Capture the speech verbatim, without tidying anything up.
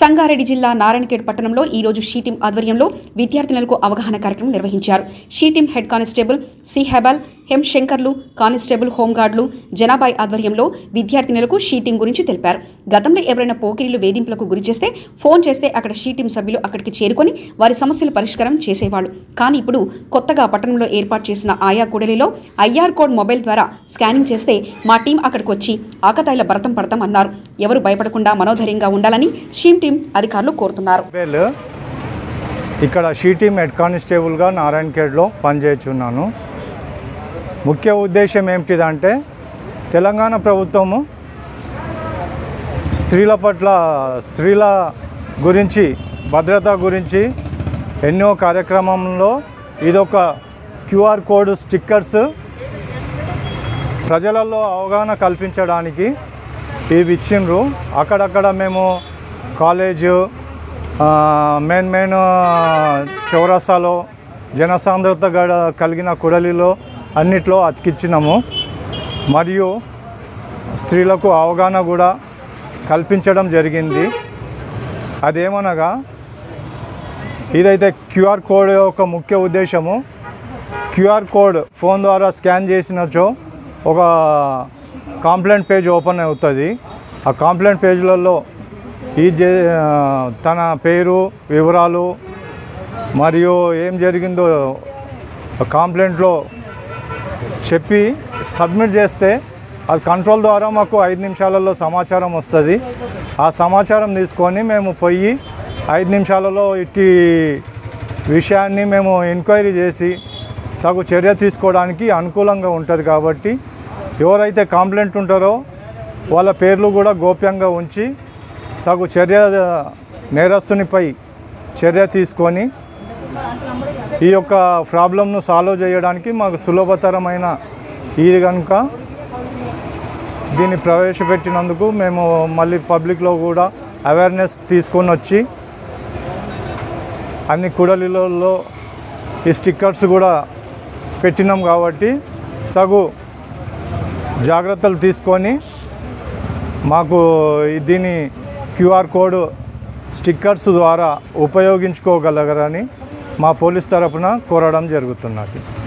సంగారెడ్డి జిల్లా నారాయణఖేడ్ పట్టణంలో ఈ రోజు షీ టీమ్ ఆధ్వర్యంలో విద్యార్థినులకు అవగాహన కార్యక్రమం నిర్వహించారు. She team head constable C హెబల్, హెం శంకర్లు, కానిస్టేబుల్ హోంగార్డులు, జనాబాయ్ ఆధ్వర్యంలో విద్యార్థినులకు షీ టీమ్ గురించి తెలిపారు. గతంలో ఎవరైనా పోకిరీలు వేధింపులకు గురి చేస్తే ఫోన్ చేస్తే అక్కడ షీ టీమ్ సభ్యులు అక్కడికి చేరుకొని వారి సమస్యల పరిష్కారం చేసేవాళ్ళు. కానీ ఇప్పుడు కొత్తగా పట్టణంలో ఏర్పాటు చేసిన ఆయా కూడలిలో ఐఆర్ కోడ్ మొబైల్ ద్వారా స్కానింగ్ చేస్తే మా టీం అక్కడికి వచ్చి ఆకతాయిల భరతం పడతాం అన్నారు. ఎవరు భయపడకుండా మనోధైర్యంగా ఉండాలని షీ టీం అధికారులు కోరుతున్నారు. ఇక్కడ షీ టీం హెడ్ కానిస్టేబుల్గా నారాయణఖేడ్లో పనిచేస్తున్నాను. ముఖ్య ఉద్దేశం ఏమిటిదంటే తెలంగాణ ప్రభుత్వము స్త్రీల పట్ల స్త్రీల గురించి భద్రత గురించి ఎన్నో కార్యక్రమంలో ఇదొక క్యూఆర్ కోడ్ స్టిక్కర్స్ ప్రజలలో అవగాహన కల్పించడానికి ఇవి ఇచ్చిండ్రు. అక్కడక్కడ మేము కాలేజు మెయిన్ మెయిన్ చౌరస్తాలో జనసాంద్రత గడ కలిగిన కూడలిలో అన్నిట్లో అతికిచ్చినాము. మరియు స్త్రీలకు అవగాహన కూడా కల్పించడం జరిగింది. అదేమనగా ఇదైతే క్యూఆర్ కోడ్ యొక్క ముఖ్య ఉద్దేశము, క్యూఆర్ కోడ్ ఫోన్ ద్వారా స్కాన్ చేసినచో ఒక కంప్లైంట్ పేజ్ ఓపెన్ అవుతుంది. ఆ కంప్లైంట్ పేజ్లలో ఈ తన పేరు వివరాలు మరియు ఏం జరిగిందో కంప్లైంట్లో చెప్పి సబ్మిట్ చేస్తే అది కంట్రోల్ ద్వారా మాకు ఐదు నిమిషాలలో సమాచారం వస్తుంది. ఆ సమాచారం తీసుకొని మేము పోయి ఐదు నిమిషాలలో ఇట్టి విషయాన్ని మేము ఎంక్వైరీ చేసి తగు చర్య తీసుకోవడానికి అనుకూలంగా ఉంటుంది. కాబట్టి ఎవరైతే కంప్లైంట్ ఉంటారో వాళ్ళ పేర్లు కూడా గోప్యంగా ఉంచి తగు చర్య నేరస్తునిపై చర్య తీసుకొని ఈ యొక్క ప్రాబ్లంను సాల్వ్ చేయడానికి మాకు సులభతరమైన ఇది కనుక దీన్ని ప్రవేశపెట్టినందుకు మేము మళ్ళీ పబ్లిక్లో కూడా అవేర్నెస్ తీసుకొని వచ్చి అన్ని కూడలిలలో ఈ స్టిక్కర్స్ కూడా పెట్టినాం. కాబట్టి తగు జాగ్రత్తలు తీసుకొని మాకు దీని క్యూఆర్ కోడ్ స్టిక్కర్స్ ద్వారా ఉపయోగించుకోగలగరని మా పోలీస్ తరఫున కోరడం జరుగుతున్నది.